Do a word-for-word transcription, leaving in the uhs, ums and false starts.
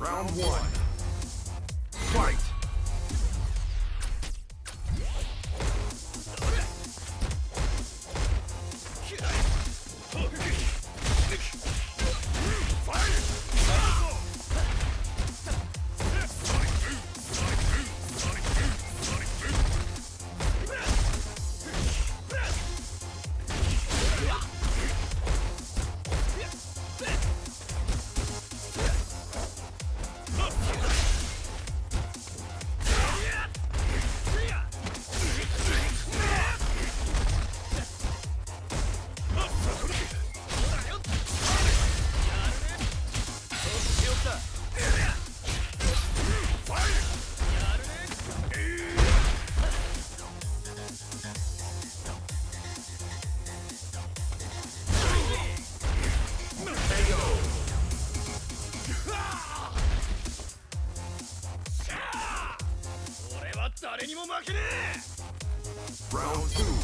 Round one. Fight! Round two.